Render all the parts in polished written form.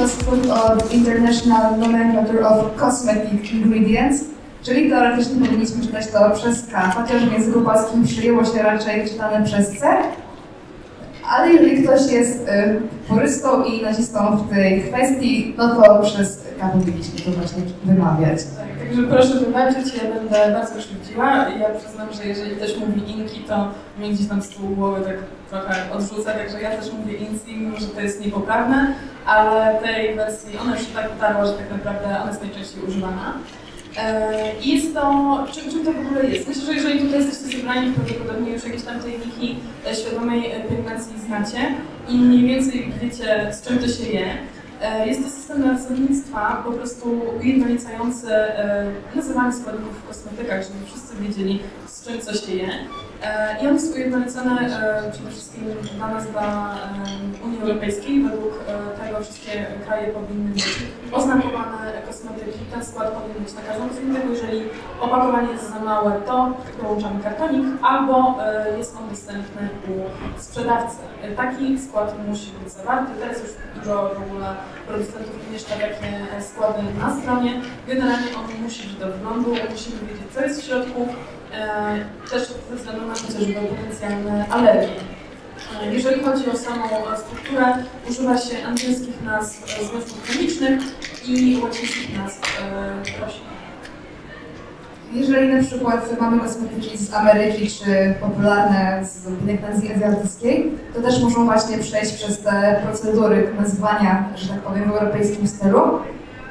to skrót od International Nomenclature of Cosmetic Ingredients, czyli teoretycznie powinniśmy czytać to przez K, chociaż w języku polskim przyjęło się raczej czytane przez C. Ale jeżeli ktoś jest purystą i nazistą w tej kwestii, no to przez K powinniśmy to właśnie wymawiać. Tak, także proszę wybaczyć, ja będę bardzo szybciła. Ja przyznam, że jeżeli ktoś mówi inki, to mnie gdzieś tam z tyłu głowy tak trochę odrzuca, także ja też mówię inki, mimo że to jest niepoprawne, ale tej wersji ona już tak utarła, że tak naprawdę ona jest najczęściej używana. I jest to, czym to w ogóle jest? Myślę, że jeżeli tutaj jesteście zebrani, to prawdopodobnie już jakieś tam tajniki świadomej pielęgnacji znacie i mniej więcej wiecie, z czym to się je. Jest to system nazewnictwa, po prostu ujednolicający nazywanie składników w kosmetykach, żeby wszyscy wiedzieli, z czym coś się je. I on jest ujednolicony przede wszystkim dla nas, dla Unii Europejskiej. Według tego wszystkie kraje powinny być oznakowane kosmetyki. Ten skład powinien być na każdym z innego. Jeżeli opakowanie jest za małe, to dołączamy kartonik albo jest on dostępny u sprzedawcy. Taki skład musi być zawarty. Teraz już dużo w ogóle producentów umieszcza takie składy na stronie. Generalnie on musi być do wglądu, musimy wiedzieć, co jest w środku. Też ze względu na chociażby potencjalne alergie. Jeżeli chodzi o samą strukturę, używa się angielskich nazw związków chemicznych i łacińskich nazw roślin. Jeżeli na przykład mamy kosmetyki z Ameryki, czy popularne z pielęgnacji azjatyckiej, to też muszą właśnie przejść przez te procedury nazywania, że tak powiem, w europejskim stylu.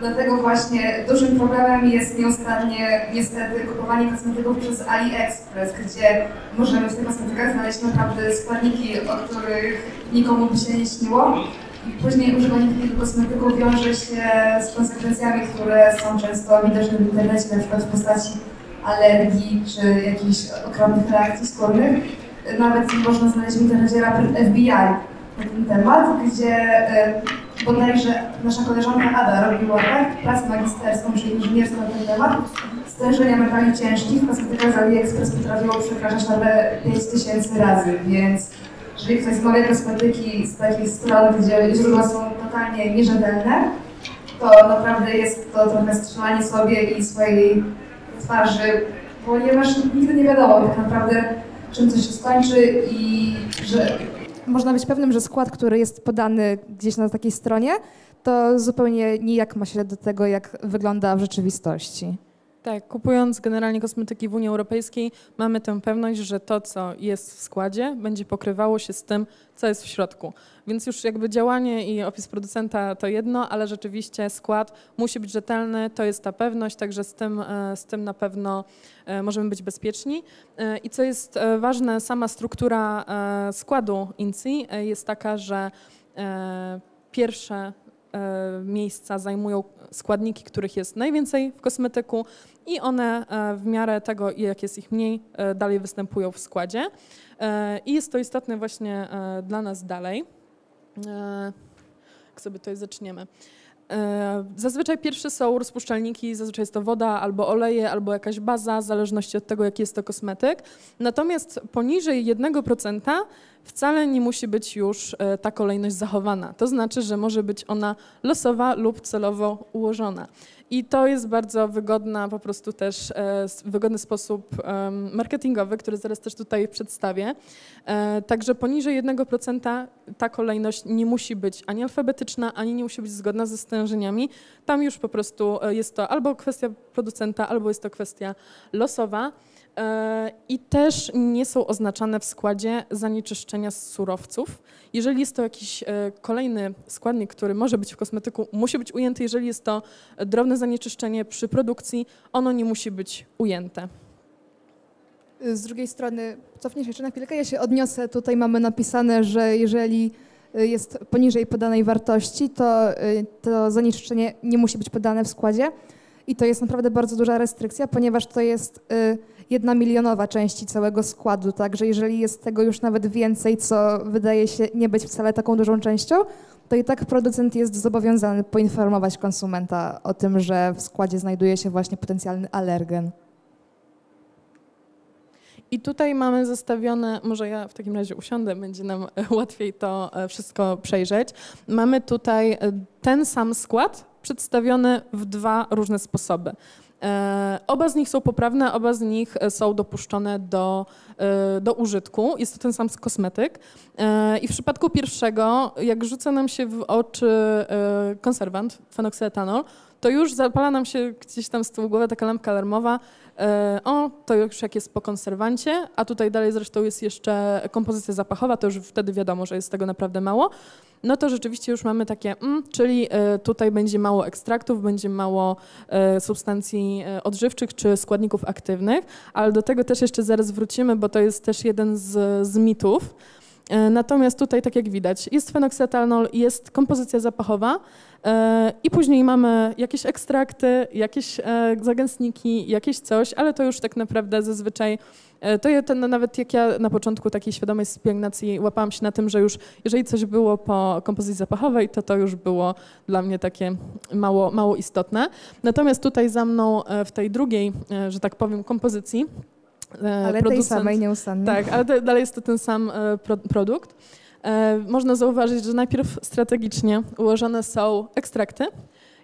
Dlatego właśnie dużym problemem jest nieustannie niestety kupowanie kosmetyków przez AliExpress, gdzie możemy w tych kosmetykach znaleźć naprawdę składniki, o których nikomu by się nie śniło. I później używanie takich kosmetyków wiąże się z konsekwencjami, które są często widoczne w internecie, na przykład w postaci alergii czy jakichś okropnych reakcji skórnych. Nawet można znaleźć w internecie raport FBI na ten temat, gdzie bodajże nasza koleżanka Ada robiła pracę magisterską, czyli inżynierską na ten temat. Stężenia metali ciężkich w kosmetykach z AliExpress potrafiło przekraczać nawet 5000 razy, więc jeżeli ktoś zmawia kosmetyki z takich stron, gdzie źródła są totalnie nierzetelne, to naprawdę jest to trochę strzelanie sobie i swojej twarzy, ponieważ nigdy nie wiadomo tak naprawdę, czym coś się skończy i że można być pewnym, że skład, który jest podany gdzieś na takiej stronie, to zupełnie nijak ma się do tego, jak wygląda w rzeczywistości. Tak, kupując generalnie kosmetyki w Unii Europejskiej, mamy tę pewność, że to, co jest w składzie, będzie pokrywało się z tym, co jest w środku. Więc już jakby działanie i opis producenta to jedno, ale rzeczywiście skład musi być rzetelny, to jest ta pewność, także z tym na pewno możemy być bezpieczni. I co jest ważne, sama struktura składu INCI jest taka, że pierwsze miejsca zajmują składniki, których jest najwięcej w kosmetyku i one w miarę tego, jak jest ich mniej, dalej występują w składzie. I jest to istotne właśnie dla nas dalej. Jak sobie tutaj zaczniemy. Zazwyczaj pierwsze są rozpuszczalniki, zazwyczaj jest to woda albo oleje, albo jakaś baza, w zależności od tego, jaki jest to kosmetyk. Natomiast poniżej 1% wcale nie musi być już ta kolejność zachowana. To znaczy, że może być ona losowa lub celowo ułożona. I to jest bardzo wygodna, po prostu też wygodny sposób marketingowy, który zaraz też tutaj przedstawię. Także poniżej 1% ta kolejność nie musi być ani alfabetyczna, ani nie musi być zgodna ze stężeniami. Tam już po prostu jest to albo kwestia producenta, albo jest to kwestia losowa. I też nie są oznaczane w składzie zanieczyszczenia z surowców. Jeżeli jest to jakiś kolejny składnik, który może być w kosmetyku, musi być ujęty. Jeżeli jest to drobne zanieczyszczenie przy produkcji, ono nie musi być ujęte. Z drugiej strony, cofniesz jeszcze na chwilkę, ja się odniosę. Tutaj mamy napisane, że jeżeli jest poniżej podanej wartości, to zanieczyszczenie nie musi być podane w składzie. I to jest naprawdę bardzo duża restrykcja, ponieważ to jest 1/100000 części całego składu. Także jeżeli jest tego już nawet więcej, co wydaje się nie być wcale taką dużą częścią, to i tak producent jest zobowiązany poinformować konsumenta o tym, że w składzie znajduje się właśnie potencjalny alergen. I tutaj mamy zestawione, może ja w takim razie usiądę, będzie nam łatwiej to wszystko przejrzeć. Mamy tutaj ten sam skład przedstawiony w dwa różne sposoby. Oba z nich są poprawne, oba z nich są dopuszczone do użytku. Jest to ten sam kosmetyk. I w przypadku pierwszego, jak rzuca nam się w oczy konserwant, fenoksetanol, to już zapala nam się gdzieś tam z tyłu głowy taka lampka alarmowa. O, to już jak jest po konserwancie, a tutaj dalej zresztą jest jeszcze kompozycja zapachowa, to już wtedy wiadomo, że jest tego naprawdę mało. No to rzeczywiście już mamy takie, czyli tutaj będzie mało ekstraktów, będzie mało substancji odżywczych czy składników aktywnych, ale do tego też jeszcze zaraz wrócimy, bo to jest też jeden z mitów. Natomiast tutaj, tak jak widać, jest fenoksetanol, jest kompozycja zapachowa i później mamy jakieś ekstrakty, jakieś zagęstniki, jakieś coś, ale to już tak naprawdę zazwyczaj, to ja ten, nawet jak ja na początku takiej świadomej pielęgnacji łapałam się na tym, że już jeżeli coś było po kompozycji zapachowej, to to już było dla mnie takie mało istotne. Natomiast tutaj za mną w tej drugiej, że tak powiem, kompozycji, ale tej samej nieustannie. Tak, ale dalej jest to ten sam produkt. Można zauważyć, że najpierw strategicznie ułożone są ekstrakty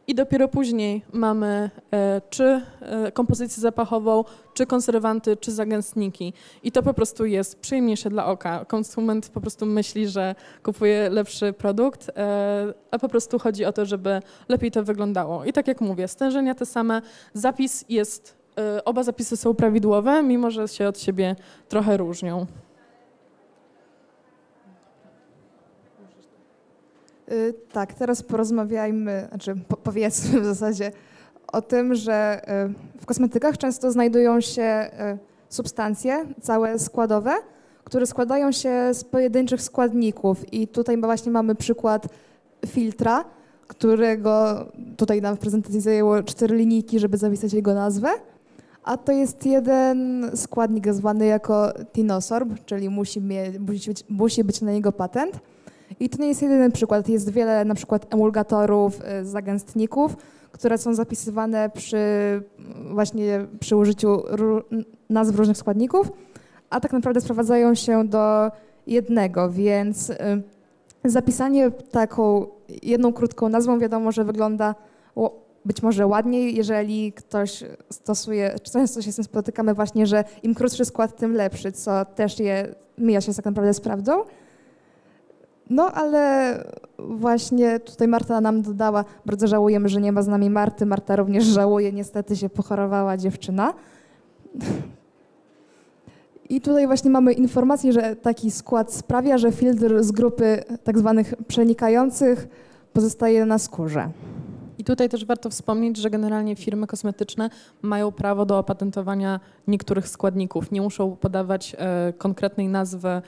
i dopiero później mamy czy kompozycję zapachową, czy konserwanty, czy zagęstniki. I to po prostu jest przyjemniejsze dla oka. Konsument po prostu myśli, że kupuje lepszy produkt, a po prostu chodzi o to, żeby lepiej to wyglądało. I tak jak mówię, stężenia te same, zapis jest... Oba zapisy są prawidłowe, mimo że się od siebie trochę różnią. Tak, teraz porozmawiajmy, znaczy powiedzmy w zasadzie o tym, że w kosmetykach często znajdują się substancje całe składowe, które składają się z pojedynczych składników. I tutaj właśnie mamy przykład filtra, którego tutaj nam w prezentacji zajęło 4 linijki, żeby zapisać jego nazwę. A to jest jeden składnik zwany jako Tinosorb, czyli musi być na niego patent. I to nie jest jedyny przykład. Jest wiele na przykład emulgatorów, zagęstników, które są zapisywane przy użyciu nazw różnych składników, a tak naprawdę sprowadzają się do jednego, więc zapisanie taką jedną krótką nazwą wiadomo, że wygląda być może ładniej, jeżeli ktoś stosuje, często się z tym spotykamy właśnie, że im krótszy skład, tym lepszy, co też mija się tak naprawdę z prawdą. No ale właśnie tutaj Marta nam dodała, bardzo żałujemy, że nie ma z nami Marty. Marta również żałuje, niestety się pochorowała dziewczyna. I tutaj właśnie mamy informację, że taki skład sprawia, że filtr z grupy tak zwanych przenikających pozostaje na skórze. I tutaj też warto wspomnieć, że generalnie firmy kosmetyczne mają prawo do opatentowania niektórych składników. Nie muszą podawać konkretnej nazwy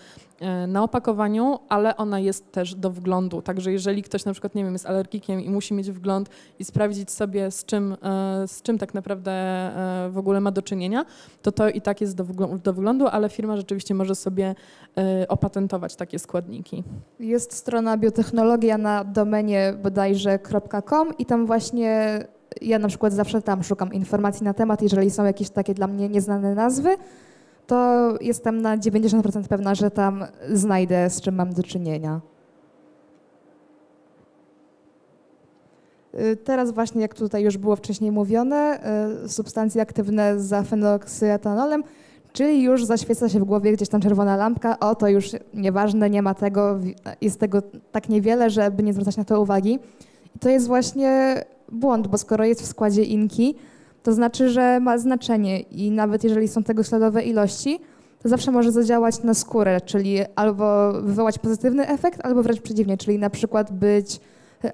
na opakowaniu, ale ona jest też do wglądu. Także jeżeli ktoś na przykład, nie wiem, jest alergikiem i musi mieć wgląd i sprawdzić sobie, z czym tak naprawdę w ogóle ma do czynienia, to to i tak jest do wglądu, ale firma rzeczywiście może sobie opatentować takie składniki. Jest strona biotechnologia na domenie bodajże.com i tam właśnie ja na przykład zawsze tam szukam informacji na temat, jeżeli są jakieś takie dla mnie nieznane nazwy, to jestem na 90% pewna, że tam znajdę, z czym mam do czynienia. Teraz właśnie, jak tutaj już było wcześniej mówione, substancje aktywne za fenoksetanolem, czyli już zaświeca się w głowie gdzieś tam czerwona lampka, o to już nieważne, nie ma tego, jest tego tak niewiele, żeby nie zwracać na to uwagi. I to jest właśnie błąd, bo skoro jest w składzie inki, to znaczy, że ma znaczenie i nawet jeżeli są tego śladowe ilości, to zawsze może zadziałać na skórę, czyli albo wywołać pozytywny efekt, albo wręcz przeciwnie, czyli na przykład być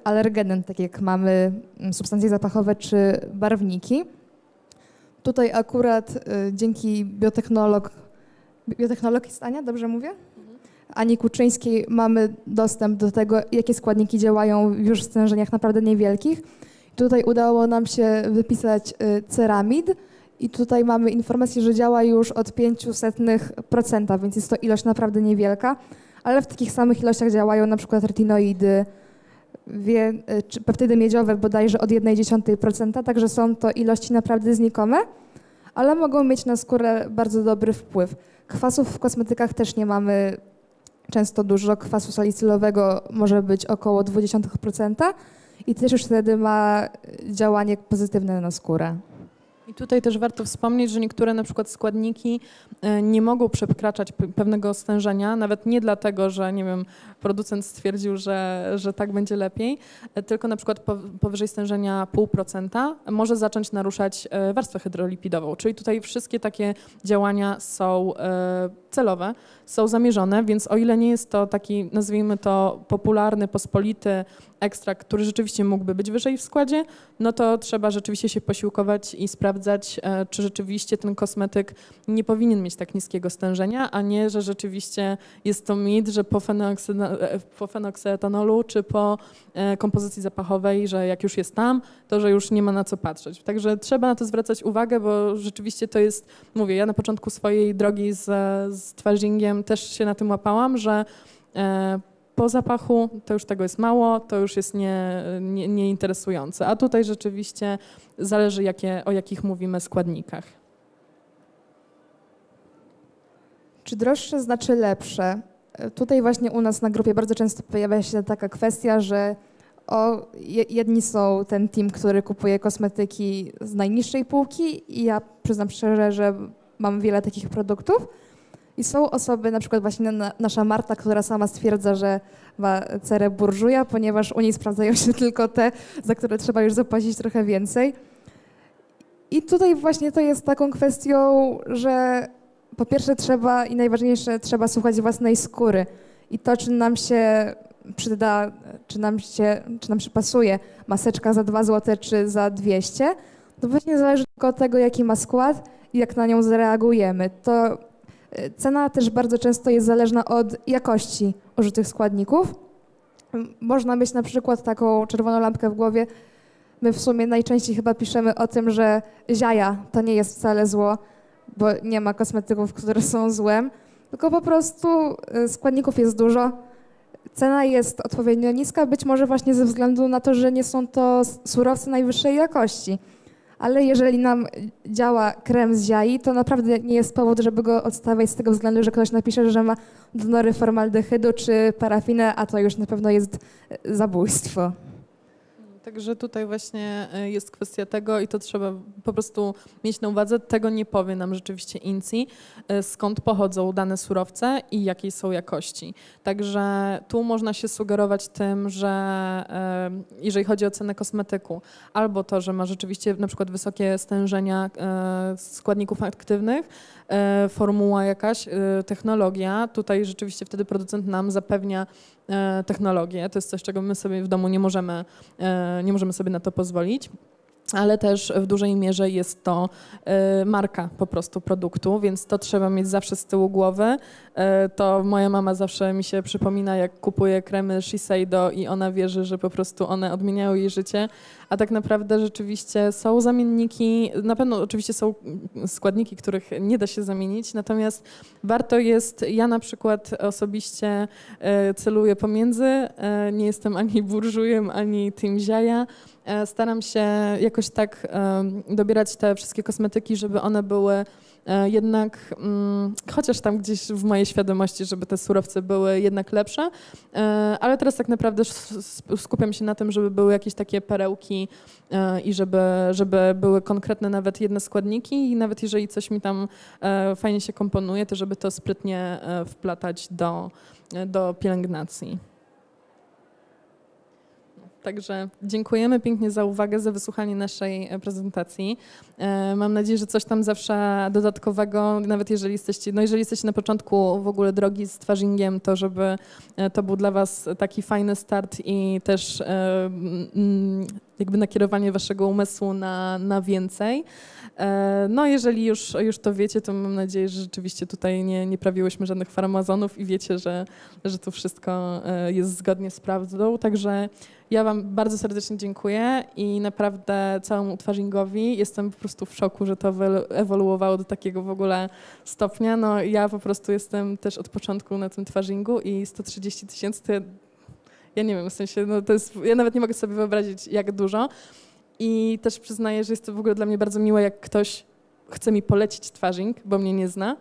alergenem, tak jak mamy substancje zapachowe czy barwniki. Tutaj akurat dzięki biotechnolog jest Ania, dobrze mówię? Ani Kuczyńskiej mamy dostęp do tego, jakie składniki działają już w stężeniach naprawdę niewielkich. Tutaj udało nam się wypisać ceramid i tutaj mamy informację, że działa już od 0,05%, więc jest to ilość naprawdę niewielka, ale w takich samych ilościach działają na przykład retinoidy, czy peptydy miedziowe bodajże od 0,1%, także są to ilości naprawdę znikome, ale mogą mieć na skórę bardzo dobry wpływ. Kwasów w kosmetykach też nie mamy często dużo. Kwasu salicylowego może być około 0,2% i też już wtedy ma działanie pozytywne na skórę. I tutaj też warto wspomnieć, że niektóre na przykład składniki nie mogą przekraczać pewnego stężenia, nawet nie dlatego, że nie wiem, producent stwierdził, że tak będzie lepiej, tylko na przykład powyżej stężenia 0,5% może zacząć naruszać warstwę hydrolipidową. Czyli tutaj wszystkie takie działania są celowe, są zamierzone, więc o ile nie jest to taki, nazwijmy to, popularny, pospolity ekstrakt, który rzeczywiście mógłby być wyżej w składzie, no to trzeba rzeczywiście się posiłkować i sprawdzać, czy rzeczywiście ten kosmetyk nie powinien mieć tak niskiego stężenia, a nie, że rzeczywiście jest to mit, że po fenoksetanolu czy po kompozycji zapachowej, że jak już jest tam, to że już nie ma na co patrzeć. Także trzeba na to zwracać uwagę, bo rzeczywiście to jest, mówię, ja na początku swojej drogi z twarzingiem też się na tym łapałam, że po zapachu to już tego jest mało, to już jest nieinteresujące. A tutaj rzeczywiście zależy, o jakich mówimy składnikach. Czy droższe znaczy lepsze? Tutaj właśnie u nas na grupie bardzo często pojawia się taka kwestia, że jedni są ten team, który kupuje kosmetyki z najniższej półki i ja przyznam szczerze, że mam wiele takich produktów. I są osoby, na przykład właśnie nasza Marta, która sama stwierdza, że ma cerę burżuja, ponieważ u niej sprawdzają się tylko te, za które trzeba już zapłacić trochę więcej. I tutaj właśnie to jest taką kwestią, że po pierwsze trzeba i najważniejsze trzeba słuchać własnej skóry i to, czy nam się przyda, czy nam przypasuje maseczka za 2 zł czy za 200, to właśnie zależy tylko od tego, jaki ma skład i jak na nią zareagujemy. To cena też bardzo często jest zależna od jakości użytych składników. Można mieć na przykład taką czerwoną lampkę w głowie. My w sumie najczęściej chyba piszemy o tym, że ziaja to nie jest wcale zło, bo nie ma kosmetyków, które są złem, tylko po prostu składników jest dużo. Cena jest odpowiednio niska, być może właśnie ze względu na to, że nie są to surowce najwyższej jakości. Ale jeżeli nam działa krem z ziai, to naprawdę nie jest powód, żeby go odstawiać z tego względu, że ktoś napisze, że ma donory formaldehydu czy parafinę, a to już na pewno jest zabójstwo. Także tutaj właśnie jest kwestia tego i to trzeba po prostu mieć na uwadze. Tego nie powie nam rzeczywiście INCI, skąd pochodzą dane surowce i jakiej są jakości. Także tu można się sugerować tym, że jeżeli chodzi o cenę kosmetyku, albo to, że ma rzeczywiście na przykład wysokie stężenia składników aktywnych, formuła jakaś, technologia. Tutaj rzeczywiście wtedy producent nam zapewnia technologię. To jest coś, czego my sobie w domu nie możemy sobie na to pozwolić. Ale też w dużej mierze jest to marka po prostu produktu, więc to trzeba mieć zawsze z tyłu głowy. To moja mama zawsze mi się przypomina, jak kupuje kremy Shiseido i ona wierzy, że po prostu one odmieniają jej życie, a tak naprawdę rzeczywiście są zamienniki, na pewno oczywiście są składniki, których nie da się zamienić, natomiast warto jest, ja na przykład osobiście celuję pomiędzy, nie jestem ani burżujem, ani tym ziaja. Staram się jakoś tak dobierać te wszystkie kosmetyki, żeby one były jednak, chociaż tam gdzieś w mojej świadomości, żeby te surowce były jednak lepsze, ale teraz tak naprawdę skupiam się na tym, żeby były jakieś takie perełki i żeby były konkretne nawet jedne składniki i nawet jeżeli coś mi tam fajnie się komponuje, to żeby to sprytnie wplatać do pielęgnacji. Także dziękujemy pięknie za uwagę, za wysłuchanie naszej prezentacji. Mam nadzieję, że coś tam zawsze dodatkowego, nawet jeżeli jesteście na początku w ogóle drogi z twarzingiem, to żeby to był dla was taki fajny start i też jakby nakierowanie waszego umysłu na więcej. No jeżeli już to wiecie, to mam nadzieję, że rzeczywiście tutaj nie prawiłyśmy żadnych farmazonów i wiecie, że to wszystko jest zgodnie z prawdą. Także ja wam bardzo serdecznie dziękuję i naprawdę całemu twarzingowi jestem po prostu w szoku, że to ewoluowało do takiego w ogóle stopnia. No ja po prostu jestem też od początku na tym twarzingu i 130 000 ja nie wiem, w sensie, no to jest, ja nawet nie mogę sobie wyobrazić, jak dużo. I też przyznaję, że jest to w ogóle dla mnie bardzo miłe, jak ktoś chce mi polecić twarzing, bo mnie nie zna.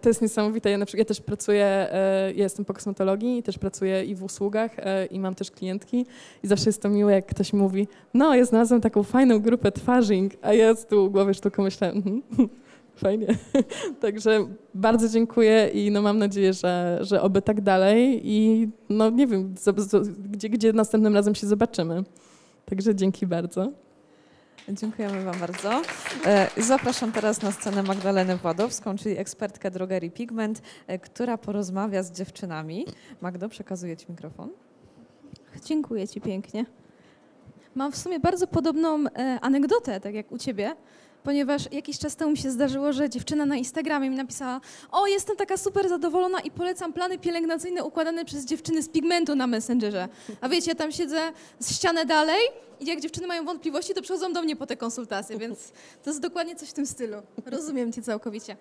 To jest niesamowite. Ja też pracuję, ja jestem po kosmetologii, też pracuję i w usługach i mam też klientki i zawsze jest to miłe, jak ktoś mówi, no ja znalazłam taką fajną grupę twarzing, a ja z tyłu głowy już tylko myślę, fajnie. Także bardzo dziękuję i no, mam nadzieję, że oby tak dalej i no nie wiem, gdzie następnym razem się zobaczymy. Także dzięki bardzo. Dziękujemy wam bardzo. Zapraszam teraz na scenę Magdalenę Władowską, czyli ekspertkę drogerii Pigment, która porozmawia z dziewczynami. Magdo, przekazuję ci mikrofon. Dziękuję ci pięknie. Mam w sumie bardzo podobną anegdotę, tak jak u ciebie, ponieważ jakiś czas temu mi się zdarzyło, że dziewczyna na Instagramie mi napisała: o, jestem taka super zadowolona i polecam plany pielęgnacyjne układane przez dziewczyny z Pigmentu na Messengerze. A wiecie, ja tam siedzę z ścianę dalej i jak dziewczyny mają wątpliwości, to przychodzą do mnie po te konsultacje, więc to jest dokładnie coś w tym stylu. Rozumiem cię całkowicie.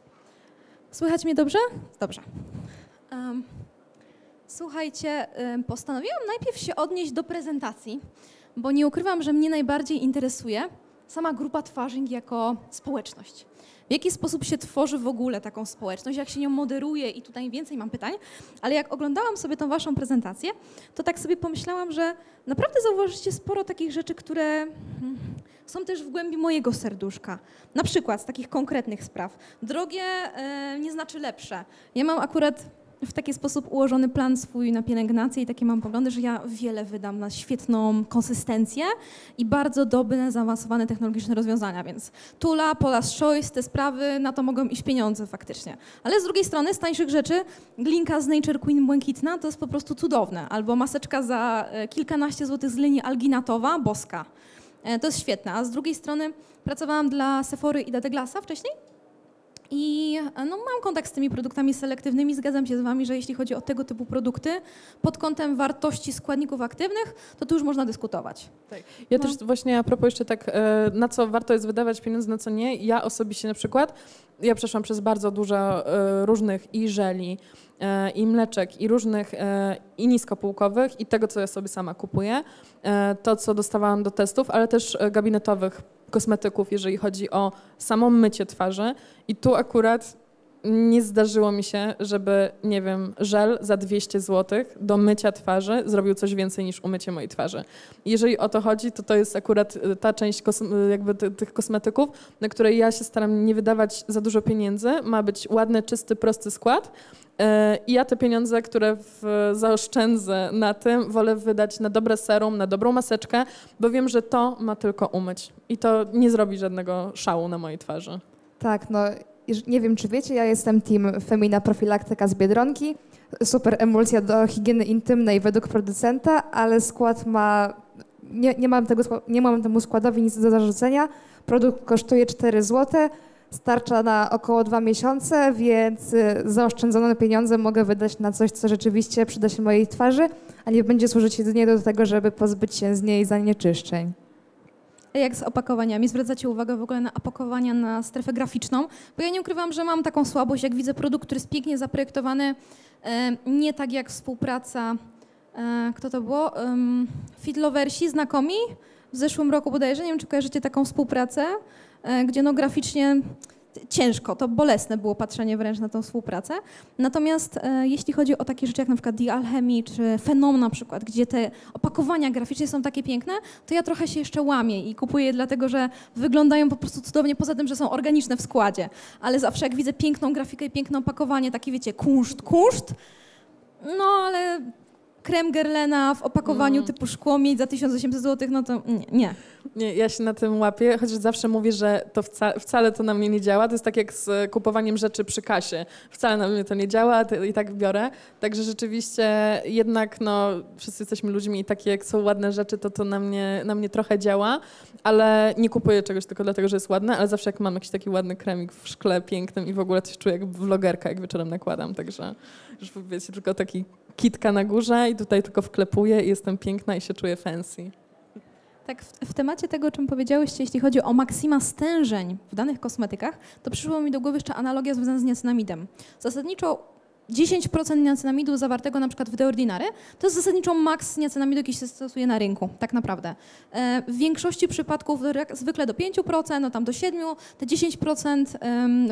Słychać mnie dobrze? Dobrze. Słuchajcie, postanowiłam najpierw się odnieść do prezentacji, bo nie ukrywam, że mnie najbardziej interesuje sama grupa twarzing jako społeczność. W jaki sposób się tworzy w ogóle taką społeczność, jak się nią moderuje i tutaj więcej mam pytań, ale jak oglądałam sobie tą waszą prezentację, to tak sobie pomyślałam, że naprawdę zauważycie sporo takich rzeczy, które są też w głębi mojego serduszka. Na przykład z takich konkretnych spraw. Drogie nie znaczy lepsze. Ja mam akurat w taki sposób ułożony plan swój na pielęgnację i takie mam poglądy, że ja wiele wydam na świetną konsystencję i bardzo dobre, zaawansowane technologiczne rozwiązania, więc Tula, Paula's Choice, te sprawy, na to mogą iść pieniądze faktycznie. Ale z drugiej strony z tańszych rzeczy glinka z Nature Queen błękitna to jest po prostu cudowne, albo maseczka za kilkanaście złotych z linii alginatowa, boska. To jest świetne, a z drugiej strony pracowałam dla Sephory i dla Douglasa wcześniej. I no, mam kontakt z tymi produktami selektywnymi, zgadzam się z wami, że jeśli chodzi o tego typu produkty, pod kątem wartości składników aktywnych, to tu już można dyskutować. Tak. Ja też właśnie a propos jeszcze tak, na co warto jest wydawać pieniądze, na co nie, ja osobiście na przykład, ja przeszłam przez bardzo dużo różnych i żeli, i mleczek, i różnych, i niskopółkowych, i tego, co ja sobie sama kupuję, to, co dostawałam do testów, ale też gabinetowych kosmetyków, jeżeli chodzi o samo mycie twarzy. I tu akurat nie zdarzyło mi się, żeby, nie wiem, żel za 200 zł do mycia twarzy zrobił coś więcej niż umycie mojej twarzy. Jeżeli o to chodzi, to to jest akurat ta część jakby tych kosmetyków, na której ja się staram nie wydawać za dużo pieniędzy. Ma być ładny, czysty, prosty skład. I ja te pieniądze, które zaoszczędzę na tym, wolę wydać na dobre serum, na dobrą maseczkę, bo wiem, że to ma tylko umyć i to nie zrobi żadnego szału na mojej twarzy. Tak, no nie wiem, czy wiecie, ja jestem team Femina Profilaktyka z Biedronki, super emulsja do higieny intymnej według producenta, ale skład ma, nie mam temu składowi nic do zarzucenia, produkt kosztuje 4 zł, starcza na około 2 miesiące, więc zaoszczędzone pieniądze mogę wydać na coś, co rzeczywiście przyda się mojej twarzy, a nie będzie służyć jedynie do tego, żeby pozbyć się z niej zanieczyszczeń. Jak z opakowaniami? Zwracacie uwagę w ogóle na opakowania, na strefę graficzną? Bo ja nie ukrywam, że mam taką słabość, jak widzę produkt, który jest pięknie zaprojektowany, nie tak jak współpraca, kto to było? Fitloversi, znakomi. W zeszłym roku bodajże, nie wiem, czy kojarzycie taką współpracę, gdzie no graficznie ciężko, to bolesne było patrzenie wręcz na tą współpracę. Natomiast jeśli chodzi o takie rzeczy jak na przykład Dialchemie czy Fenom na przykład, gdzie te opakowania graficznie są takie piękne, to ja trochę się jeszcze łamię i kupuję je dlatego, że wyglądają po prostu cudownie, poza tym, że są organiczne w składzie. Ale zawsze jak widzę piękną grafikę i piękne opakowanie, taki wiecie, kunszt, no ale krem Gerlena w opakowaniu typu szkło mieć za 1800 zł, no to nie. Nie, ja się na tym łapię, chociaż zawsze mówię, że to wcale to na mnie nie działa. To jest tak jak z kupowaniem rzeczy przy kasie. Wcale na mnie to nie działa i tak biorę. Także rzeczywiście jednak no, wszyscy jesteśmy ludźmi i takie jak są ładne rzeczy, to na mnie trochę działa, ale nie kupuję czegoś tylko dlatego, że jest ładne, ale zawsze jak mam jakiś taki ładny kremik w szkle pięknym i w ogóle coś czuję jak vlogerka, jak wieczorem nakładam. Także już wiecie, tylko taki kitka na górze i tutaj tylko wklepuję i jestem piękna i się czuję fancy. Tak, w temacie tego, o czym powiedziałyście, jeśli chodzi o maksima stężeń w danych kosmetykach, to przyszło mi do głowy jeszcze analogia związana z niacinamidem. Zasadniczo 10% niacenamidu zawartego na przykład w The Ordinary, to jest zasadniczo maks niacenamidu, jaki się stosuje na rynku, tak naprawdę. W większości przypadków zwykle do 5%, no tam do 7%, te 10%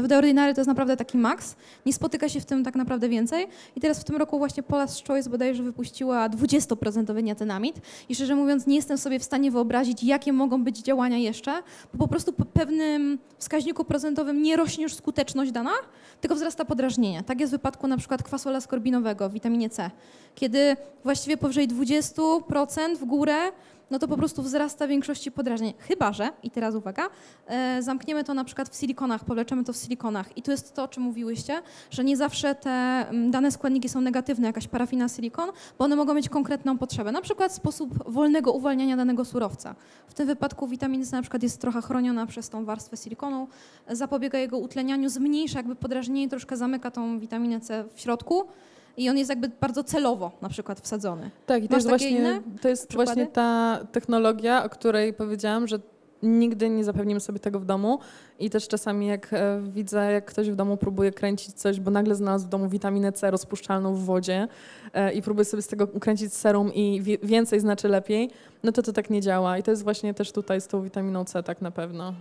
w The Ordinary to jest naprawdę taki maks. Nie spotyka się w tym tak naprawdę więcej. I teraz w tym roku właśnie Paula's Choice bodajże wypuściła 20% niacenamid i szczerze mówiąc nie jestem sobie w stanie wyobrazić, jakie mogą być działania jeszcze, bo po prostu po pewnym wskaźniku procentowym nie rośnie już skuteczność dana, tylko wzrasta podrażnienie. Tak jest w wypadku na przykład kwasola skorbinowego w witaminie C. Kiedy właściwie powyżej 20% w górę, no to po prostu wzrasta w większości podrażnień. Chyba że, i teraz uwaga, zamkniemy to na przykład w silikonach, powleczemy to w silikonach. I tu jest to, o czym mówiłyście, że nie zawsze te dane składniki są negatywne, jakaś parafina, silikon, bo one mogą mieć konkretną potrzebę, na przykład sposób wolnego uwalniania danego surowca. W tym wypadku witamina C na przykład jest trochę chroniona przez tą warstwę silikonu, zapobiega jego utlenianiu, zmniejsza jakby podrażnienie, troszkę zamyka tą witaminę C w środku. I on jest jakby bardzo celowo na przykład wsadzony. Tak, i to jest właśnie ta technologia, o której powiedziałam, że nigdy nie zapewnimy sobie tego w domu. I też czasami jak widzę, jak ktoś w domu próbuje kręcić coś, bo nagle znalazł w domu witaminę C rozpuszczalną w wodzie i próbuje sobie z tego kręcić serum i więcej znaczy lepiej, no to tak nie działa. I to jest właśnie też tutaj z tą witaminą C tak na pewno.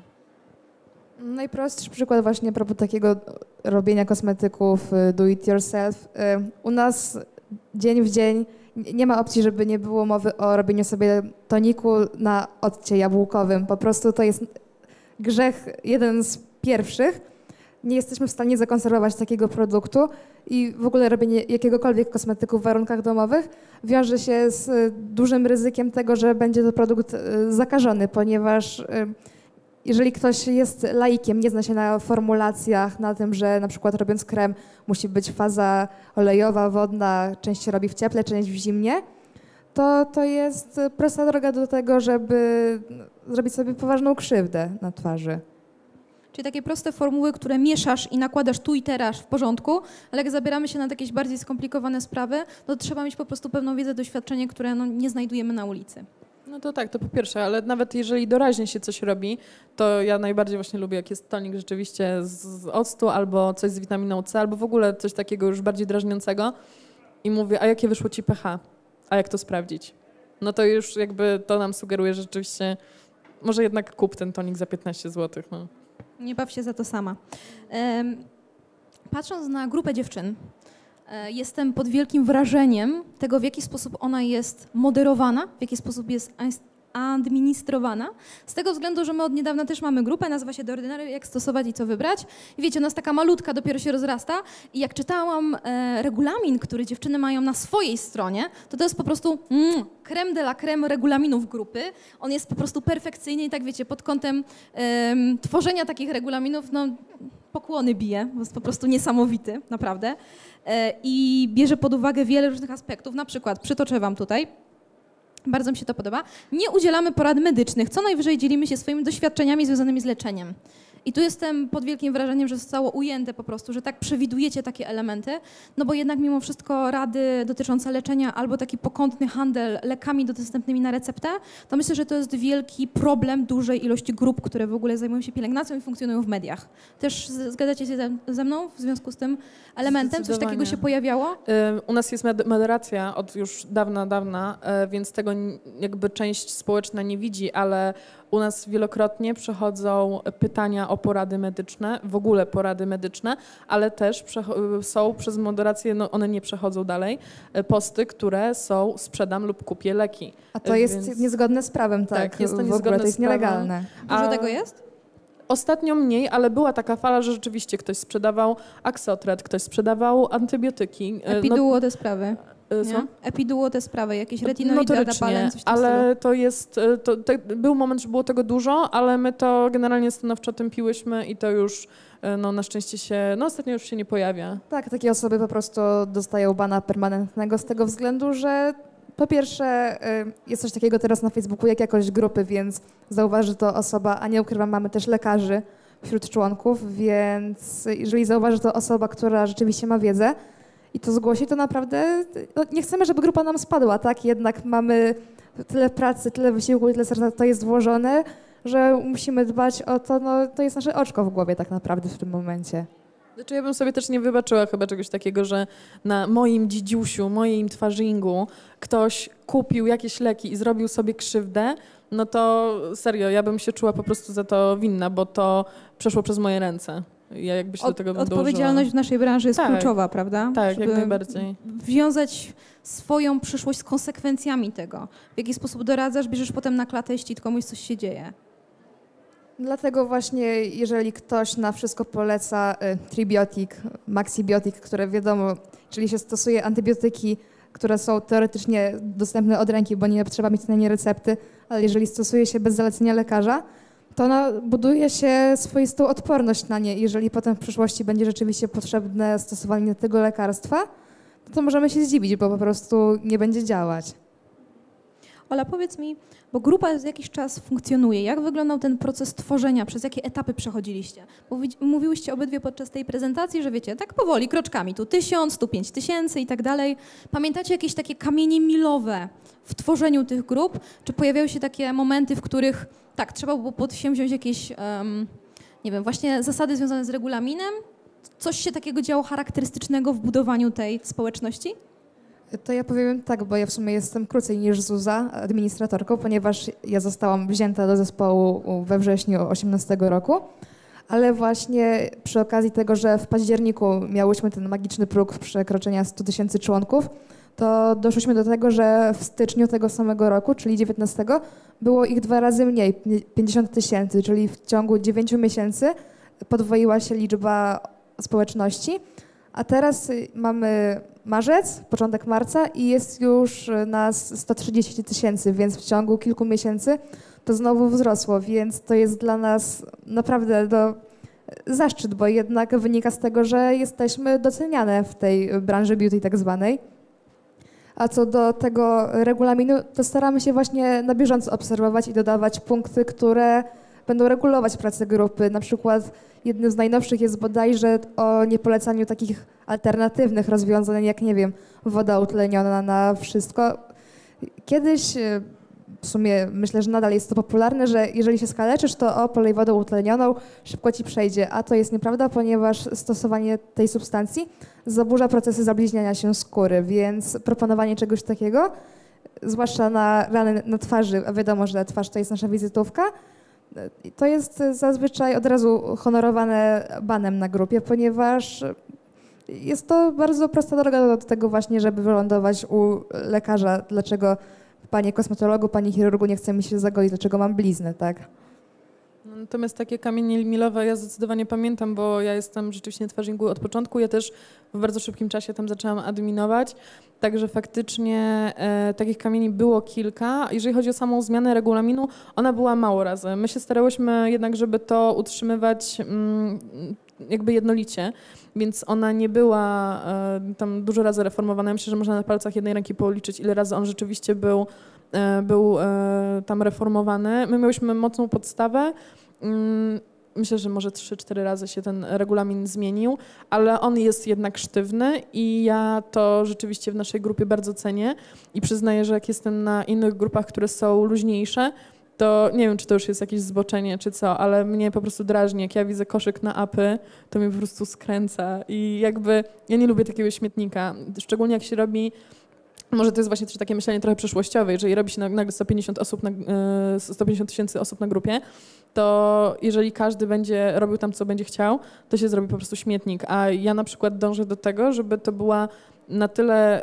Najprostszy przykład właśnie a propos takiego robienia kosmetyków, do it yourself. U nas dzień w dzień nie ma opcji, żeby nie było mowy o robieniu sobie toniku na occie jabłkowym. Po prostu to jest grzech jeden z pierwszych. Nie jesteśmy w stanie zakonserwować takiego produktu i w ogóle robienie jakiegokolwiek kosmetyku w warunkach domowych wiąże się z dużym ryzykiem tego, że będzie to produkt zakażony, ponieważ jeżeli ktoś jest laikiem, nie zna się na formulacjach, na tym, że na przykład robiąc krem musi być faza olejowa, wodna, część się robi w cieple, część w zimnie, to jest prosta droga do tego, żeby zrobić sobie poważną krzywdę na twarzy. Czyli takie proste formuły, które mieszasz i nakładasz tu i teraz w porządku, ale jak zabieramy się na jakieś bardziej skomplikowane sprawy, to trzeba mieć po prostu pewną wiedzę, doświadczenie, które no, nie znajdujemy na ulicy. No to tak, to po pierwsze, ale nawet jeżeli doraźnie się coś robi, to ja najbardziej właśnie lubię, jak jest tonik rzeczywiście z octu albo coś z witaminą C, albo w ogóle coś takiego już bardziej drażniącego i mówię, a jakie wyszło ci pH? A jak to sprawdzić? No to już jakby to nam sugeruje, że rzeczywiście może jednak kup ten tonik za 15 zł. No. Nie baw się za to sama. Patrząc na grupę dziewczyn, jestem pod wielkim wrażeniem tego, w jaki sposób ona jest moderowana, w jaki sposób jest administrowana. Z tego względu, że my od niedawna też mamy grupę, nazywa się The Ordinary, jak stosować i co wybrać. I wiecie, ona jest taka malutka, dopiero się rozrasta. I jak czytałam regulamin, który dziewczyny mają na swojej stronie, to jest po prostu crème de la crème regulaminów grupy. On jest po prostu perfekcyjny i tak wiecie, pod kątem tworzenia takich regulaminów, no pokłony bije, bo jest po prostu niesamowity, naprawdę. I bierze pod uwagę wiele różnych aspektów, na przykład przytoczę wam tutaj, bardzo mi się to podoba, nie udzielamy porad medycznych, co najwyżej dzielimy się swoimi doświadczeniami związanymi z leczeniem. I tu jestem pod wielkim wrażeniem, że zostało ujęte po prostu, że tak przewidujecie takie elementy, no bo jednak mimo wszystko rady dotyczące leczenia albo taki pokątny handel lekami dostępnymi na receptę, to myślę, że to jest wielki problem dużej ilości grup, które w ogóle zajmują się pielęgnacją i funkcjonują w mediach. Też zgadzacie się ze mną w związku z tym elementem? Coś takiego się pojawiało? U nas jest moderacja od już dawna, więc tego jakby część społeczna nie widzi, ale u nas wielokrotnie przychodzą pytania o porady medyczne, w ogóle porady medyczne, ale też są przez moderację, no one nie przechodzą dalej, posty, które są sprzedam lub kupię leki. A to jest niezgodne z prawem, tak? Jest to niezgodne, to jest nielegalne. Dużo tego jest? Ostatnio mniej, ale była taka fala, że rzeczywiście ktoś sprzedawał aksotret, ktoś sprzedawał antybiotyki. Epiduło te sprawy. Epiduło te sprawy, jakieś retinoidy, adapaleny, coś tam ale to jest, był moment, że było tego dużo, ale my to generalnie stanowczo tym piłyśmy i to już no, na szczęście się, no ostatnio już się nie pojawia. Tak, takie osoby po prostu dostają bana permanentnego z tego względu, że po pierwsze jest coś takiego teraz na Facebooku jak jakość grupy, więc zauważy to osoba, a nie ukrywam, mamy też lekarzy wśród członków, więc jeżeli zauważy to osoba, która rzeczywiście ma wiedzę, i to zgłosi, to naprawdę no nie chcemy, żeby grupa nam spadła, tak? Jednak mamy tyle pracy, tyle wysiłku, tyle serca to jest włożone, że musimy dbać o to, no to jest nasze oczko w głowie tak naprawdę w tym momencie. Znaczy ja bym sobie też nie wybaczyła chyba czegoś takiego, że na moim dzidziusiu, moim twarzingu ktoś kupił jakieś leki i zrobił sobie krzywdę, no to serio, ja bym się czuła po prostu za to winna, bo to przeszło przez moje ręce. Ja jakby się do tego będę odpowiedzialność w naszej branży jest kluczowa, prawda? Tak, żeby jak najbardziej. Wiązać swoją przyszłość z konsekwencjami tego. W jaki sposób doradzasz, bierzesz potem na klatę, jeśli komuś coś się dzieje. Dlatego właśnie, jeżeli ktoś na wszystko poleca tribiotik, maxibiotik, które wiadomo, czyli się stosuje antybiotyki, które są teoretycznie dostępne od ręki, bo nie trzeba mieć na nie recepty, ale jeżeli stosuje się bez zalecenia lekarza, to buduje się swoistą odporność na nie. Jeżeli potem w przyszłości będzie rzeczywiście potrzebne stosowanie tego lekarstwa, to możemy się zdziwić, bo po prostu nie będzie działać. Ola, powiedz mi, bo grupa z jakiś czas funkcjonuje. Jak wyglądał ten proces tworzenia? Przez jakie etapy przechodziliście? Mówiłyście obydwie podczas tej prezentacji, że wiecie, tak powoli, kroczkami. Tu 1000, tu 5000 i tak dalej. Pamiętacie jakieś takie kamienie milowe w tworzeniu tych grup? Czy pojawiały się takie momenty, w których tak, trzeba było przedsięwziąć jakieś, nie wiem, właśnie zasady związane z regulaminem? Coś się takiego działo charakterystycznego w budowaniu tej społeczności? To ja powiem tak, bo ja w sumie jestem krócej niż Zuza administratorką, ponieważ ja zostałam wzięta do zespołu we wrześniu 2018 roku, ale właśnie przy okazji tego, że w październiku miałyśmy ten magiczny próg przekroczenia 100 000 członków, to doszłyśmy do tego, że w styczniu tego samego roku, czyli 2019, było ich 2 razy mniej, 50 000, czyli w ciągu 9 miesięcy podwoiła się liczba społeczności. A teraz mamy marzec, początek marca i jest już nas 130 000, więc w ciągu kilku miesięcy to znowu wzrosło, więc to jest dla nas naprawdę zaszczyt, bo jednak wynika z tego, że jesteśmy doceniane w tej branży beauty tak zwanej. A co do tego regulaminu, to staramy się właśnie na bieżąco obserwować i dodawać punkty, które będą regulować pracę grupy. Na przykład jednym z najnowszych jest bodajże o niepolecaniu takich alternatywnych rozwiązań, jak nie wiem, woda utleniona na wszystko. Kiedyś, w sumie myślę, że nadal jest to popularne, że jeżeli się skaleczysz, to polej wodą utlenioną, szybko ci przejdzie. A to jest nieprawda, ponieważ stosowanie tej substancji zaburza procesy zabliźniania się skóry, więc proponowanie czegoś takiego, zwłaszcza na rany na twarzy, a wiadomo, że twarz to jest nasza wizytówka, to jest zazwyczaj od razu honorowane banem na grupie, ponieważ jest to bardzo prosta droga do tego właśnie, żeby wylądować u lekarza. Dlaczego panie kosmetologu, panie chirurgu, nie chce mi się zagolić, dlaczego mam bliznę, tak? Natomiast takie kamienie milowe ja zdecydowanie pamiętam, bo ja jestem rzeczywiście na twarzingu od początku. Ja też w bardzo szybkim czasie tam zaczęłam adminować, także faktycznie takich kamieni było kilka. Jeżeli chodzi o samą zmianę regulaminu, ona była mało razy. My się starałyśmy jednak, żeby to utrzymywać jakby jednolicie, więc ona nie była tam dużo razy reformowana. Ja myślę, że można na palcach jednej ręki policzyć, ile razy on rzeczywiście był tam reformowany. My miałyśmy mocną podstawę. Myślę, że może 3-4 razy się ten regulamin zmienił, ale on jest jednak sztywny i ja to rzeczywiście w naszej grupie bardzo cenię i przyznaję, że jak jestem na innych grupach, które są luźniejsze, to nie wiem, czy to już jest jakieś zboczenie, czy co, ale mnie po prostu drażni. Jak ja widzę koszyk na apy, to mnie po prostu skręca i jakby ja nie lubię takiego śmietnika, szczególnie jak się robi. Może to jest właśnie też takie myślenie trochę przyszłościowe, jeżeli robi się nagle 150 000 osób na grupie, to jeżeli każdy będzie robił tam, co będzie chciał, to się zrobi po prostu śmietnik. A ja na przykład dążę do tego, żeby to była na tyle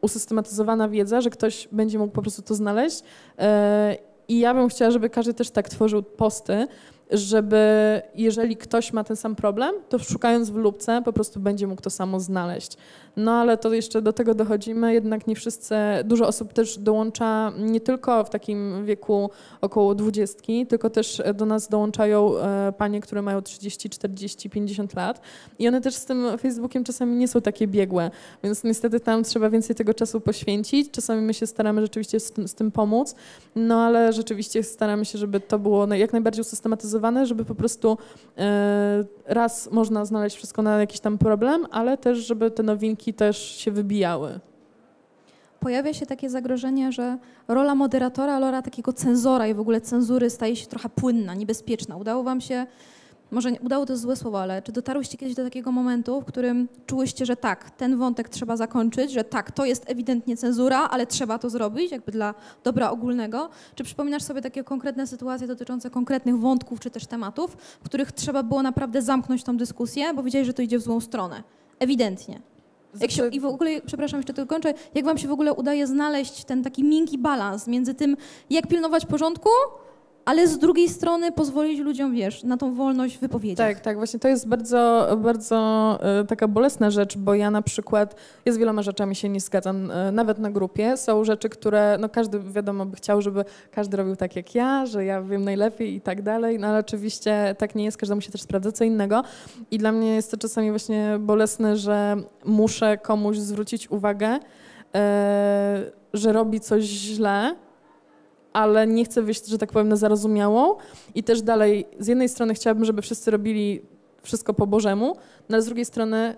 usystematyzowana wiedza, że ktoś będzie mógł po prostu to znaleźć. I ja bym chciała, żeby każdy też tak tworzył posty, żeby jeżeli ktoś ma ten sam problem, to szukając w lupce po prostu będzie mógł to samo znaleźć. No ale to jeszcze do tego dochodzimy, jednak nie wszyscy, dużo osób też dołącza nie tylko w takim wieku około 20, tylko też do nas dołączają panie, które mają 30, 40, 50 lat i one też z tym Facebookiem czasami nie są takie biegłe, więc niestety tam trzeba więcej tego czasu poświęcić. Czasami my się staramy rzeczywiście z tym pomóc, no ale rzeczywiście staramy się, żeby to było jak najbardziej usystematyzowane, żeby po prostu raz można znaleźć wszystko na jakiś tam problem, ale też, żeby te nowinki też się wybijały. Pojawia się takie zagrożenie, że rola moderatora, rola takiego cenzora i w ogóle cenzury staje się trochę płynna, niebezpieczna. Udało wam się może udało to jest złe słowo, ale czy dotarłyście kiedyś do takiego momentu, w którym czułyście, że tak, ten wątek trzeba zakończyć, że tak, to jest ewidentnie cenzura, ale trzeba to zrobić jakby dla dobra ogólnego? Czy przypominasz sobie takie konkretne sytuacje dotyczące konkretnych wątków czy też tematów, w których trzeba było naprawdę zamknąć tą dyskusję, bo wiedzieli, że to idzie w złą stronę? Ewidentnie. I w ogóle, przepraszam, jeszcze tylko kończę, jak wam się w ogóle udaje znaleźć ten taki miękki balans między tym, jak pilnować porządku, ale z drugiej strony pozwolić ludziom, wiesz, na tą wolność wypowiedzi. Tak, tak, właśnie to jest bardzo, bardzo taka bolesna rzecz, bo ja na przykład, ja z wieloma rzeczami się nie zgadzam, nawet na grupie. Są rzeczy, które, no każdy wiadomo by chciał, żeby każdy robił tak jak ja, że ja wiem najlepiej i tak dalej, no ale oczywiście tak nie jest, każdemu się też sprawdza co innego. I dla mnie jest to czasami właśnie bolesne, że muszę komuś zwrócić uwagę, że robi coś źle, ale nie chcę wyjść, że tak powiem, na zarozumiałą. I też dalej, z jednej strony chciałabym, żeby wszyscy robili wszystko po Bożemu, no ale z drugiej strony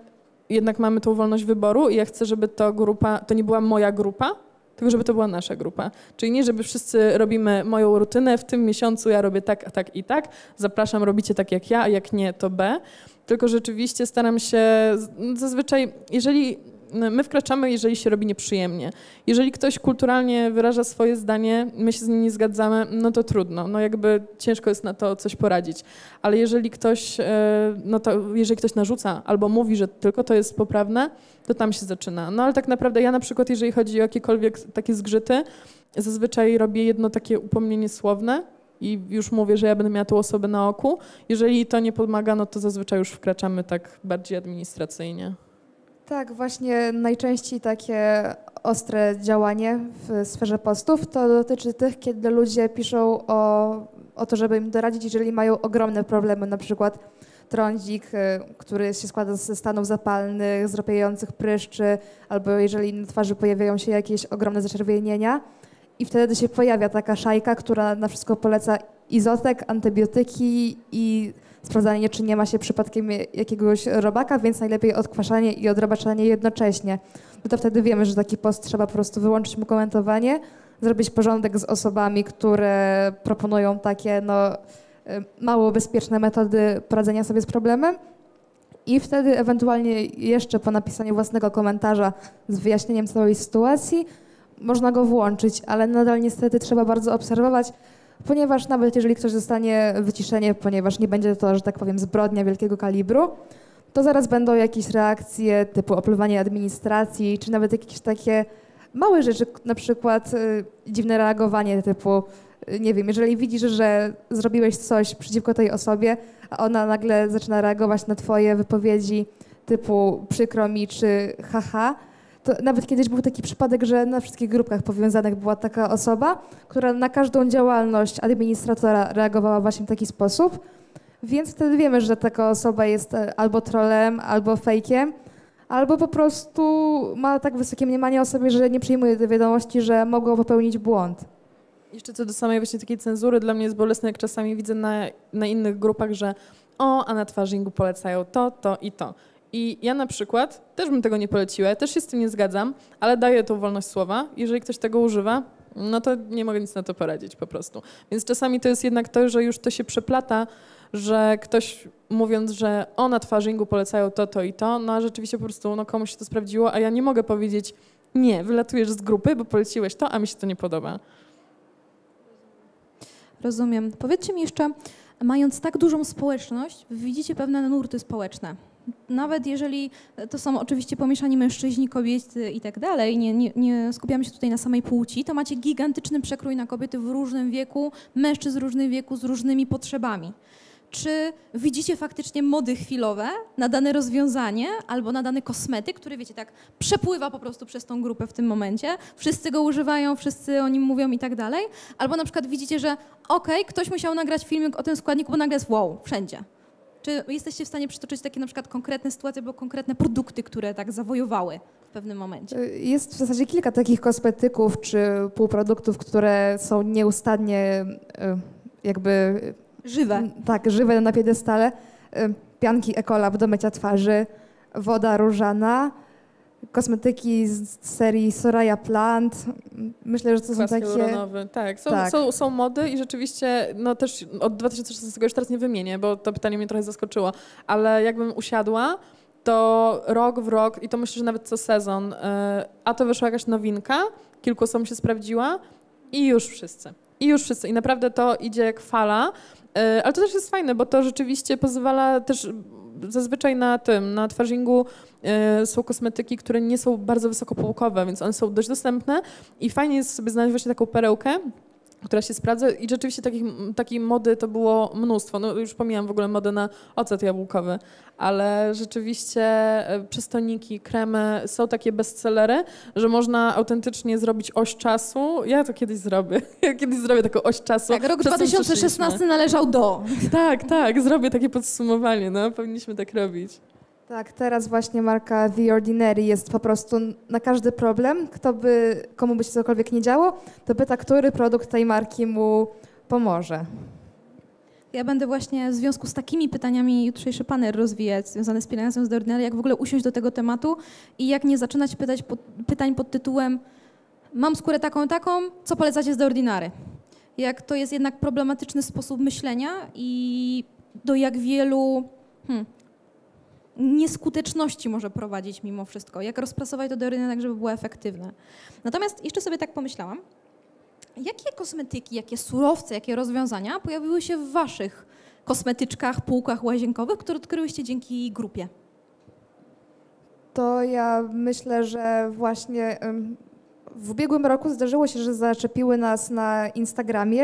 jednak mamy tą wolność wyboru i ja chcę, żeby to grupa, to nie była moja grupa, tylko żeby to była nasza grupa. Czyli nie, żeby wszyscy robimy moją rutynę, w tym miesiącu ja robię tak, a tak i tak, zapraszam, robicie tak jak ja, a jak nie, to B. Tylko rzeczywiście staram się, zazwyczaj, jeżeli... My wkraczamy, jeżeli się robi nieprzyjemnie. Jeżeli ktoś kulturalnie wyraża swoje zdanie, my się z nim nie zgadzamy, no to trudno, no jakby ciężko jest na to coś poradzić. Ale jeżeli ktoś, no to jeżeli ktoś narzuca albo mówi, że tylko to jest poprawne, to tam się zaczyna. No ale tak naprawdę ja na przykład, jeżeli chodzi o jakiekolwiek takie zgrzyty, zazwyczaj robię jedno takie upomnienie słowne i już mówię, że ja będę miała tą osobę na oku. Jeżeli to nie pomaga, no to zazwyczaj już wkraczamy tak bardziej administracyjnie. Tak, właśnie najczęściej takie ostre działanie w sferze postów to dotyczy tych, kiedy ludzie piszą o to, żeby im doradzić, jeżeli mają ogromne problemy, na przykład trądzik, który się składa ze stanów zapalnych, z ropiejących pryszczy, albo jeżeli na twarzy pojawiają się jakieś ogromne zaczerwienienia i wtedy się pojawia taka szajka, która na wszystko poleca izotek, antybiotyki i sprawdzanie, czy nie ma się przypadkiem jakiegoś robaka, więc najlepiej odkwaszanie i odrabaczanie jednocześnie. No to wtedy wiemy, że taki post trzeba po prostu wyłączyć mu komentowanie, zrobić porządek z osobami, które proponują takie no, mało bezpieczne metody poradzenia sobie z problemem i wtedy ewentualnie jeszcze po napisaniu własnego komentarza z wyjaśnieniem całej sytuacji można go włączyć, ale nadal niestety trzeba bardzo obserwować, ponieważ nawet jeżeli ktoś dostanie wyciszenie, ponieważ nie będzie to, że tak powiem, zbrodnia wielkiego kalibru, to zaraz będą jakieś reakcje typu opluwanie administracji, czy nawet jakieś takie małe rzeczy, na przykład dziwne reagowanie typu, nie wiem, jeżeli widzisz, że zrobiłeś coś przeciwko tej osobie, a ona nagle zaczyna reagować na twoje wypowiedzi typu przykro mi, czy haha, to nawet kiedyś był taki przypadek, że na wszystkich grupkach powiązanych była taka osoba, która na każdą działalność administratora reagowała właśnie w taki sposób, więc wtedy wiemy, że taka osoba jest albo trolem, albo fejkiem, albo po prostu ma tak wysokie mniemanie o sobie, że nie przyjmuje do wiadomości, że mogą popełnić błąd. Jeszcze co do samej właśnie takiej cenzury, dla mnie jest bolesne, jak czasami widzę na innych grupach, że a na twarzingu polecają to, to i to. I ja na przykład też bym tego nie poleciła, też się z tym nie zgadzam, ale daję tą wolność słowa. Jeżeli ktoś tego używa, no to nie mogę nic na to poradzić po prostu. Więc czasami to jest jednak to, że już to się przeplata, że ktoś mówiąc, że na twarzingu polecają to, to i to, no a rzeczywiście po prostu komuś się to sprawdziło, a ja nie mogę powiedzieć nie, wylatujesz z grupy, bo poleciłeś to, a mi się to nie podoba. Rozumiem. Powiedzcie mi jeszcze, mając tak dużą społeczność, widzicie pewne nurty społeczne. Nawet jeżeli to są oczywiście pomieszani mężczyźni, kobiety i tak dalej, nie skupiamy się tutaj na samej płci, to macie gigantyczny przekrój na kobiety w różnym wieku, mężczyzn w różnym wieku z różnymi potrzebami. Czy widzicie faktycznie mody chwilowe na dane rozwiązanie albo na dany kosmetyk, który wiecie tak przepływa po prostu przez tą grupę w tym momencie, wszyscy go używają, wszyscy o nim mówią i tak dalej, albo na przykład widzicie, że okej, ktoś musiał nagrać filmik o tym składniku, bo nagle jest wow, wszędzie. Czy jesteście w stanie przytoczyć takie na przykład konkretne sytuacje albo konkretne produkty, które tak zawojowały w pewnym momencie? Jest w zasadzie kilka takich kosmetyków czy półproduktów, które są nieustannie jakby... Żywe. Tak, żywe na piedestale. Pianki Ecolab do mycia twarzy, woda różana, kosmetyki z serii Soraya Plant. Myślę, że to są takie... Tak, są mody i rzeczywiście no też od 2016 już teraz nie wymienię, bo to pytanie mnie trochę zaskoczyło, ale jakbym usiadła, to rok w rok i to myślę, że nawet co sezon, a to wyszła jakaś nowinka, kilkuosobom się sprawdziła i już wszyscy. I naprawdę to idzie jak fala, ale to też jest fajne, bo to rzeczywiście pozwala też... Zazwyczaj na twarzingu są kosmetyki, które nie są bardzo wysokopółkowe, więc one są dość dostępne i fajnie jest sobie znaleźć właśnie taką perełkę, która się sprawdza i rzeczywiście takiej mody to było mnóstwo. No już pomijam w ogóle modę na ocet jabłkowy, ale rzeczywiście przystoniki, kremy są takie bestsellery, że można autentycznie zrobić oś czasu. Ja to kiedyś zrobię. Ja kiedyś zrobię taką oś czasu. Tak, rok 2016 należał do. Tak, zrobię takie podsumowanie. No, powinniśmy tak robić. Tak, teraz właśnie marka The Ordinary jest po prostu na każdy problem. Komu by się cokolwiek nie działo, to pyta, który produkt tej marki mu pomoże. Ja będę właśnie w związku z takimi pytaniami jutrzejszy panel rozwijać, związany z pielęgnacją z The Ordinary, jak w ogóle usiąść do tego tematu i jak nie zaczynać pytań pod tytułem mam skórę taką, co polecacie z The Ordinary? Jak to jest jednak problematyczny sposób myślenia i do jak wielu... nieskuteczności może prowadzić mimo wszystko. Jak rozprasować to do rynku, tak żeby było efektywne. Natomiast jeszcze sobie tak pomyślałam, jakie kosmetyki, jakie surowce, jakie rozwiązania pojawiły się w waszych kosmetyczkach, półkach łazienkowych, które odkryłyście dzięki grupie? To ja myślę, że właśnie w ubiegłym roku zdarzyło się, że zaczepiły nas na Instagramie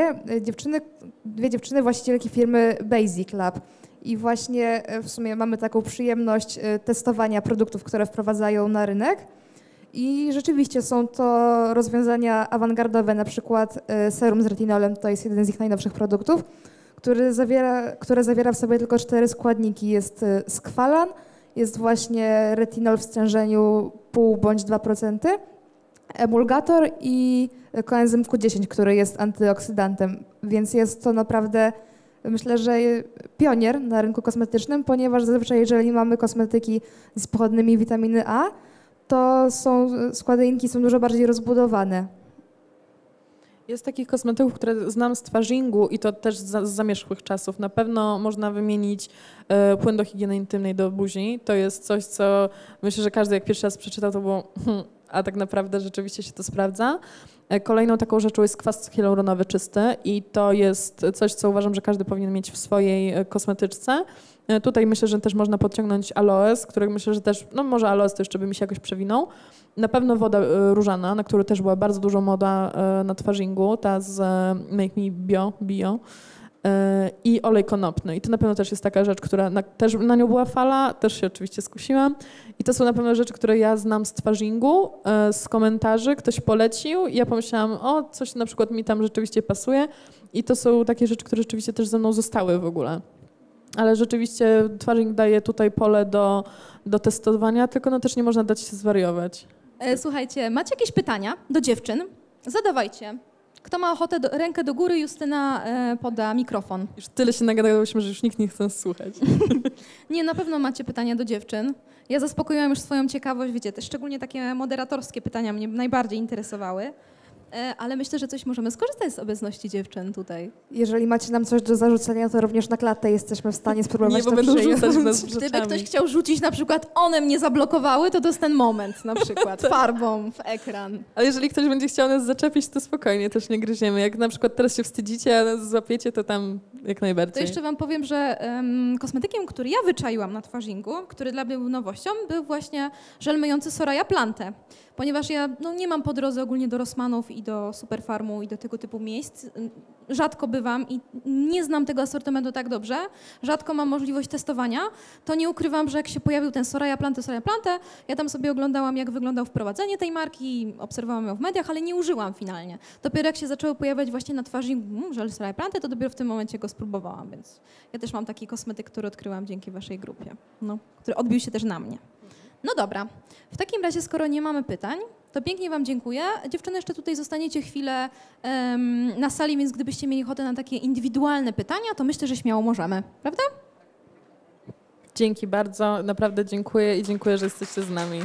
dwie dziewczyny, właścicielki firmy Basic Lab. I właśnie w sumie mamy taką przyjemność testowania produktów, które wprowadzają na rynek. I rzeczywiście są to rozwiązania awangardowe, na przykład serum z retinolem, to jest jeden z ich najnowszych produktów, które zawiera w sobie tylko 4 składniki. Jest skwalan, jest właśnie retinol w stężeniu 0,5 bądź 2%, emulgator i koenzym Q10, który jest antyoksydantem, więc jest to naprawdę... Myślę, że pionier na rynku kosmetycznym, ponieważ zazwyczaj jeżeli mamy kosmetyki z pochodnymi witaminy A, to składniki są dużo bardziej rozbudowane. Jest takich kosmetyków, które znam z twarzingu i to też z zamierzchłych czasów. Na pewno można wymienić płyn do higieny intymnej do buzi. To jest coś, co myślę, że każdy jak pierwszy raz przeczytał, to było... a tak naprawdę rzeczywiście się to sprawdza. Kolejną taką rzeczą jest kwas hialuronowy czysty i to jest coś, co uważam, że każdy powinien mieć w swojej kosmetyczce. Tutaj myślę, że też można podciągnąć aloes, który myślę, że też, no może aloes to jeszcze by mi się jakoś przewinął. Na pewno woda różana, na którą też była bardzo dużo moda na twarzingu, ta z Make Me Bio. I olej konopny. I to na pewno też jest taka rzecz, która też na nią była fala, też się oczywiście skusiłam. I to są na pewno rzeczy, które ja znam z twarzingu, z komentarzy, ktoś polecił i ja pomyślałam, o, coś na przykład mi tam rzeczywiście pasuje i to są takie rzeczy, które rzeczywiście też ze mną zostały w ogóle. Ale rzeczywiście twarzing daje tutaj pole do testowania, tylko no też nie można dać się zwariować. Słuchajcie, macie jakieś pytania do dziewczyn? Zadawajcie. Kto ma ochotę, rękę do góry, Justyna poda mikrofon. Już tyle się nagadałyśmy, że już nikt nie chce nas słuchać. Nie, na pewno macie pytania do dziewczyn. Ja zaspokoiłam już swoją ciekawość, wiecie, też szczególnie takie moderatorskie pytania mnie najbardziej interesowały, ale myślę, że coś możemy skorzystać z obecności dziewczyn tutaj. Jeżeli macie nam coś do zarzucenia, to również na klatę jesteśmy w stanie spróbować nie, to będą rzucać nas rzeczami. Gdyby ktoś chciał rzucić na przykład, one mnie zablokowały, to jest ten moment na przykład, farbą w ekran. Ale jeżeli ktoś będzie chciał nas zaczepić, to spokojnie, też nie gryziemy. Jak na przykład teraz się wstydzicie, a nas złapiecie, to tam jak najbardziej. To jeszcze wam powiem, że kosmetykiem, który ja wyczaiłam na twarzingu, który dla mnie był nowością, był właśnie żel myjący Soraya Plantę. Ponieważ ja nie mam po drodze ogólnie do Rossmanów i do Superfarmu i do tego typu miejsc. Rzadko bywam i nie znam tego asortymentu tak dobrze. Rzadko mam możliwość testowania. To nie ukrywam, że jak się pojawił ten Soraya Plantę, ja tam sobie oglądałam, jak wyglądało wprowadzenie tej marki, obserwowałam ją w mediach, ale nie użyłam finalnie. Dopiero jak się zaczęły pojawiać właśnie na twarzy żel Soraya Plantę, to dopiero w tym momencie go spróbowałam. Więc ja też mam taki kosmetyk, który odkryłam dzięki waszej grupie, który odbił się też na mnie. No dobra, w takim razie, skoro nie mamy pytań, to pięknie wam dziękuję. Dziewczyny, jeszcze tutaj zostaniecie chwilę na sali, więc gdybyście mieli ochotę na takie indywidualne pytania, to myślę, że śmiało możemy, prawda? Dzięki bardzo, naprawdę dziękuję i dziękuję, że jesteście z nami.